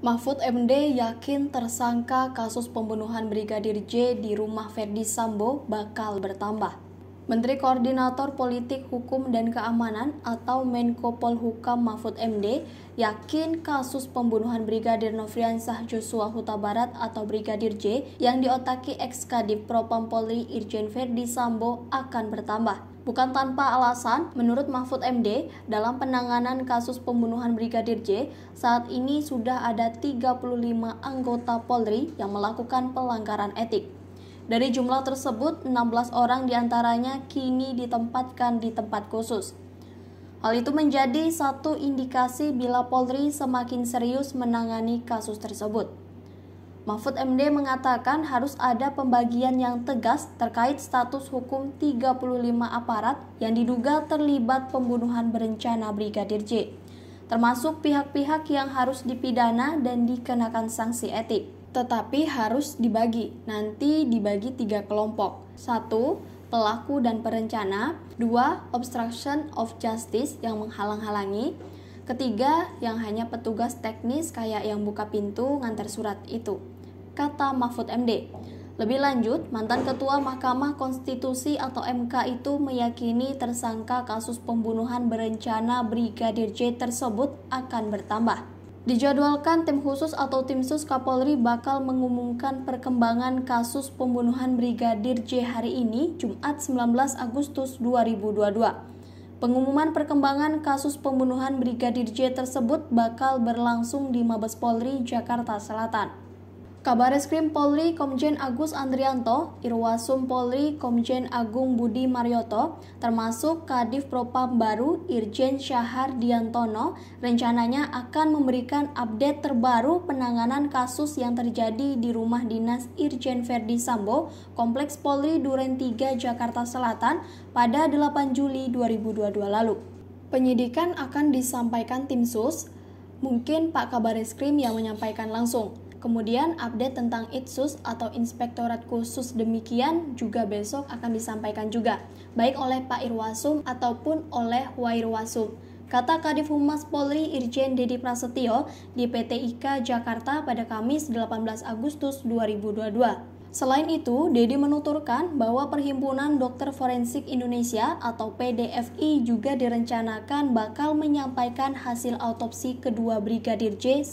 Mahfud MD yakin tersangka kasus pembunuhan Brigadir J di rumah Ferdy Sambo bakal bertambah. Menteri Koordinator Politik, Hukum, dan Keamanan atau Menko Polhukam Mahfud MD yakin kasus pembunuhan Brigadir Nofriansyah Yoshua Hutabarat atau Brigadir J yang diotaki eks Kadiv Propam Polri Irjen Ferdy Sambo akan bertambah. Bukan tanpa alasan, menurut Mahfud MD, dalam penanganan kasus pembunuhan Brigadir J, saat ini sudah ada 35 anggota Polri yang melakukan pelanggaran etik. Dari jumlah tersebut, 16 orang diantaranya kini ditempatkan di tempat khusus. Hal itu menjadi satu indikasi bila Polri semakin serius menangani kasus tersebut. Mahfud MD mengatakan harus ada pembagian yang tegas terkait status hukum 35 aparat yang diduga terlibat pembunuhan berencana Brigadir J, termasuk pihak-pihak yang harus dipidana dan dikenakan sanksi etik. Tetapi harus dibagi, nanti dibagi 3 kelompok. 1. Pelaku dan perencana. 2. Obstruction of justice yang menghalang-halangi. 3. Yang hanya petugas teknis kayak yang buka pintu ngantar surat itu, kata Mahfud MD. Lebih lanjut, mantan Ketua Mahkamah Konstitusi atau MK itu meyakini tersangka kasus pembunuhan berencana Brigadir J tersebut akan bertambah. Dijadwalkan tim khusus atau tim sus Kapolri bakal mengumumkan perkembangan kasus pembunuhan Brigadir J hari ini, Jumat 19 Agustus 2022. Pengumuman perkembangan kasus pembunuhan Brigadir J tersebut bakal berlangsung di Mabes Polri, Jakarta Selatan. Kabareskrim Polri Komjen Agus Andrianto, Irwasum Polri Komjen Agung Budi Marioto, termasuk Kadiv Propam baru Irjen Syahar Diantono, rencananya akan memberikan update terbaru penanganan kasus yang terjadi di rumah dinas Irjen Ferdy Sambo, Kompleks Polri Duren Tiga, Jakarta Selatan pada 8 Juli 2022 lalu. Penyidikan akan disampaikan tim sus, mungkin Pak Kabareskrim yang menyampaikan langsung. Kemudian update tentang ITSUS atau Inspektorat Khusus demikian juga besok akan disampaikan juga, baik oleh Pak Irwasum ataupun oleh Wairwasum, kata Kadiv Humas Polri Irjen Deddy Prasetyo di PTIK Jakarta pada Kamis 18 Agustus 2022. Selain itu, Deddy menuturkan bahwa Perhimpunan Dokter Forensik Indonesia atau PDFI juga direncanakan bakal menyampaikan hasil autopsi kedua Brigadir J.